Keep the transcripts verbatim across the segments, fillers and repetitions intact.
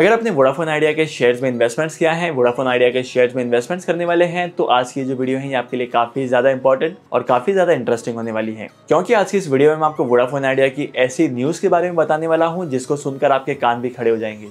अगर आपने Vodafone Idea के शेयर्स में इन्वेस्टमेंट्स किया है, वोडाफोन आइडिया के शेयर्स में इन्वेस्टमेंट्स करने वाले हैं, तो आज की जो वीडियो है ये आपके लिए काफी ज्यादा इंपॉर्टेंट और काफी ज्यादा इंटरेस्टिंग होने वाली है, क्योंकि आज की इस वीडियो में मैं आपको वोडाफोन आइडिया की ऐसी न्यूज के बारे में बताने वाला हूँ जिसको सुनकर आपके कान भी खड़े हो जाएंगे।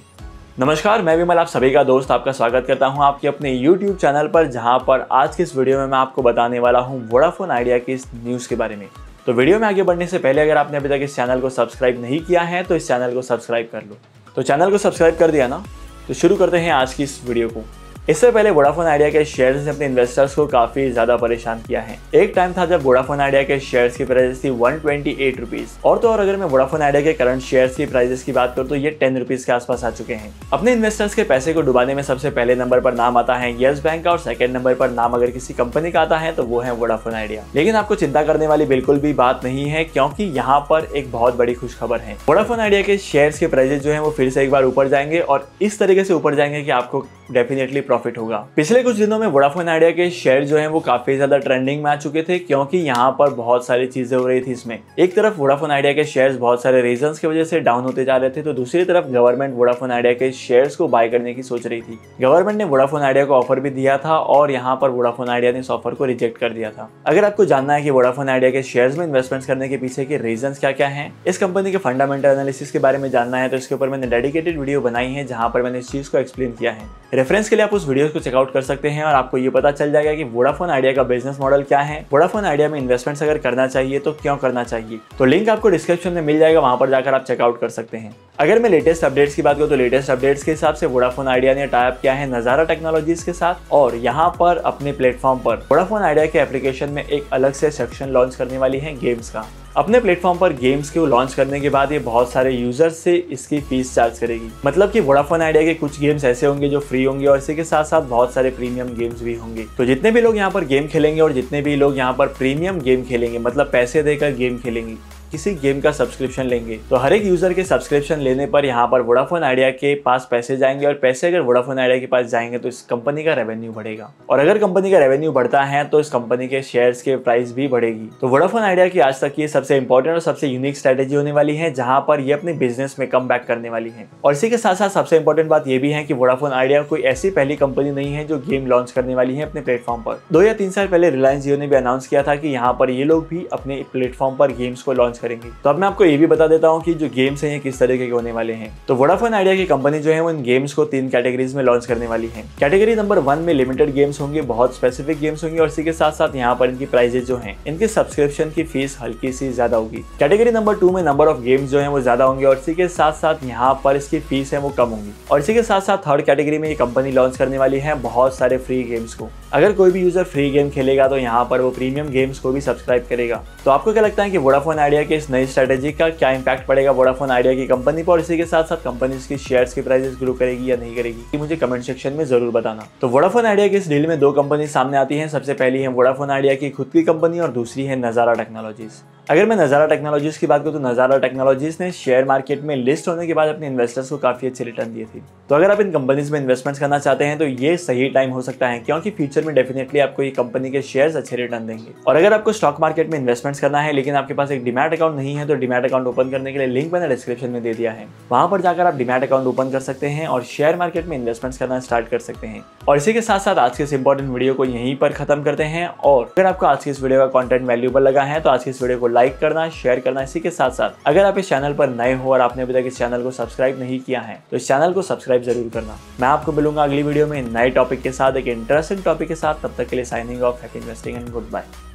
नमस्कार, मैं विमल, आप सभी का दोस्त, आपका स्वागत करता हूं आपके अपने YouTube चैनल पर, जहां पर आज के इस वीडियो में मैं आपको बताने वाला हूं वोडाफोन आइडिया की इस न्यूज़ के बारे में। तो वीडियो में आगे बढ़ने से पहले अगर आपने अभी तक इस चैनल को सब्सक्राइब नहीं किया है तो इस चैनल को सब्सक्राइब कर लो। तो चैनल को सब्सक्राइब कर दिया ना, तो शुरू करते हैं आज की इस वीडियो को। इससे पहले वोडाफोन आइडिया के शेयर्स ने अपने इन्वेस्टर्स को काफी ज्यादा परेशान किया है। एक टाइम था जब वोडाफोन आइडिया के शेयर्स की प्राइस थी एक सौ अट्ठाईस रुपीज, और तो और अगर मैं वोडाफोन आइडिया के करंट शेयर्स की प्राइसेस की बात करूं तो ये टेन रुपीज के आसपास आ चुके हैं। अपने इन्वेस्टर्स के पैसे को डुबाने में सबसे पहले नंबर पर नाम आता है येस बैंक का, और सेकंड नंबर पर नाम अगर किसी कंपनी का आता है तो वो है वोडाफोन आइडिया। लेकिन आपको चिंता करने वाली बिल्कुल भी बात नहीं है, क्योंकि यहाँ पर एक बहुत बड़ी खुशखबर है। वोडाफोन आइडिया के शेयर्स के प्राइसेस जो है वो फिर से एक बार ऊपर जाएंगे, और इस तरीके से ऊपर जाएंगे कि आपको डेफिनेटली प्रॉफिट होगा। पिछले कुछ दिनों में वोडाफोन आइडिया के शेयर जो हैं वो काफी ज्यादा ट्रेंडिंग में आ चुके थे, क्योंकि यहाँ पर बहुत सारी चीजें हो रही थी। इसमें एक तरफ वोडाफोन आइडिया के शेयर्स बहुत सारे रीजंस की वजह से डाउन होते जा रहे थे, तो दूसरी तरफ गवर्नमेंट वोडाफोन आइडिया के शेयर्स को बाय करने की सोच रही थी। गवर्नमेंट ने वोडाफोन आइडिया को ऑफर भी दिया था, और यहाँ पर वोडाफोन आइडिया ने इस ऑफर को रिजेक्ट कर दिया था। अगर आपको जानना है कि वोडाफोन आइडिया के शेयर्स में इन्वेस्टमेंट करने के पीछे के रीजंस क्या क्या हैं, इस कंपनी के फंडामेंटल एनालिसिस के बारे में जानना है, तो इसके ऊपर मैंने डेडिकेटेड वीडियो बनाई है जहाँ पर मैंने इस चीज को एक्सप्लेन किया है। रेफरेंस के लिए आप उस वीडियो को चेकआउट कर सकते हैं, और आपको ये पता चल जाएगा कि वोडाफोन आइडिया का बिजनेस मॉडल क्या है, वोडाफोन आइडिया में इन्वेस्टमेंट्स अगर करना चाहिए तो क्यों करना चाहिए। तो लिंक आपको डिस्क्रिप्शन में मिल जाएगा, वहां पर जाकर आप चेकआउट कर सकते हैं। अगर मैं लेटेस्ट अपडेट्स की बात करूँ तो लेटेस्ट अपडेट्स के हिसाब से वोडाफोन आइडिया ने टाइप किया है नजारा टेक्नोलॉजीज के साथ, और यहाँ पर अपने प्लेटफॉर्म पर वोडाफोन आइडिया के एप्लीकेशन में एक अलग से सेक्शन लॉन्च करने वाली है गेम्स का। अपने प्लेटफॉर्म पर गेम्स को लॉन्च करने के बाद ये बहुत सारे यूजर्स से इसकी फीस चार्ज करेगी, मतलब कि वोडाफोन आइडिया के कुछ गेम्स ऐसे होंगे जो फ्री होंगे, और इसी के साथ साथ बहुत सारे प्रीमियम गेम्स भी होंगे। तो जितने भी लोग यहाँ पर गेम खेलेंगे और जितने भी लोग यहाँ पर प्रीमियम गेम खेलेंगे, मतलब पैसे देकर गेम खेलेंगे, किसी गेम का सब्सक्रिप्शन लेंगे, तो हर एक यूजर के सब्सक्रिप्शन लेने पर यहाँ पर वोडाफोन आइडिया के पास पैसे जाएंगे, और पैसे अगर वोडाफोन आइडिया के पास जाएंगे तो इस कंपनी का रेवेन्यू बढ़ेगा, और अगर कंपनी का रेवेन्यू बढ़ता है तो इस कंपनी के शेयर्स के प्राइस भी बढ़ेगी। तो वोडाफोन आइडिया की आज तक ये सबसे इंपॉर्टेंट और सबसे यूनिक स्ट्रेटेजी होने वाली है, जहाँ पर ये अपने बिजनेस में कम बैक करने वाली है। और इसी के साथ साथ सबसे इंपॉर्टेंट बात यह भी है कि वोडाफोन आइडिया कोई ऐसी पहली कंपनी नहीं है जो गेम लॉन्च करने वाली है अपने प्लेटफॉर्म पर। दो या तीन साल पहले रिलायंस जियो ने भी अनाउंस किया था कि यहाँ पर ये लोग भी अपने प्लेटफॉर्म पर गेम्स को लॉन्च करेंगे। तो अब मैं आपको ये भी बता देता हूँ कि जो गेम्स हैं ये किस तरीके के होने वाले हैं। तो वोडाफोन आइडिया की कंपनी जो है वो इन गेम्स को तीन कैटेगरीज में लॉन्च करने वाली है। कैटेगरी नंबर वन में लिमिटेड गेम्स होंगे, बहुत स्पेसिफिक गेम्स होंगे, और इसी के साथ साथ यहाँ पर इनकी प्राइजेस जो हैं, इनके सब्सक्रिप्शन की फीस हल्की सी ज्यादा होगी। कैटेगरी नंबर टू में नंबर ऑफ गेम्स जो है वो ज्यादा होंगे, और इसी के साथ साथ यहाँ पर इसकी फीस है वो कम होगी। और इसी के साथ साथ थर्ड कैटेगरी में ये कंपनी लॉन्च करने वाली है बहुत सारे फ्री गेम्स को। अगर कोई भी यूजर फ्री गेम खेलेगा तो यहाँ पर वो प्रीमियम गेम्स को भी सब्सक्राइब करेगा। तो आपको क्या लगता है कि वोडाफोन आइडिया के इस नई स्ट्रेटेजी का क्या इंपैक्ट पड़ेगा वोडाफोन आइडिया की कंपनी पर, और इसी के साथ साथ कंपनी की शेयर्स की प्राइसेस ग्रो करेगी या नहीं करेगी, मुझे कमेंट सेक्शन में जरूर बताना। तो वोडाफोन आइडिया के इस डील में दो कंपनी सामने आती हैं। सबसे पहली है वोडाफोन आइडिया की खुद की कंपनी, और दूसरी है नजारा टेक्नोलॉजीज। अगर मैं नजारा टेक्नोलॉजीज की बात करूँ तो नजारा टेक्नोलॉजीज ने शेयर मार्केट में लिस्ट होने के बाद अपने इन्वेस्टर्स को काफी अच्छे रिटर्न दिए थे। तो अगर आप इन कंपनीज में इन्वेस्टमेंट्स करना चाहते हैं तो ये सही टाइम हो सकता है, क्योंकि फ्यूचर में डेफिनेटली आपको ये कंपनी के शेयर्स अच्छे रिटर्न देंगे। और अगर आपको स्टॉक मार्केट में इन्वेस्टमेंट्स करना है लेकिन आपके पास एक डीमैट अकाउंट नहीं है, तो डीमैट अकाउंट ओपन करने के लिए लिंक मैंने डिस्क्रिप्शन में दे दिया है, वहां पर जाकर आप डीमैट अकाउंट ओपन कर सकते हैं और शेयर मार्केट में इन्वेस्टमेंट्स करना स्टार्ट कर सकते हैं। और इसी के साथ साथ आज के इस इंपॉर्टेंट वीडियो को यहीं पर खत्म करते हैं। और अगर आपको आज की इस वीडियो का कंटेंट वैल्यूएबल लगा है तो आज की इस वीडियो को लाइक करना, शेयर करना। इसी के साथ साथ अगर आप इस चैनल पर नए हो और आपने अभी तक इस चैनल को सब्सक्राइब नहीं किया है तो इस चैनल को सब्सक्राइब जरूर करना। मैं आपको मिलूंगा अगली वीडियो में नए टॉपिक के साथ, एक इंटरेस्टिंग टॉपिक के साथ। तब तक के लिए signing off, happy investing and good bye.